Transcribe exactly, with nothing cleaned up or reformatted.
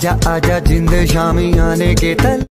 आजा आजा जिंद शामी आने के तल।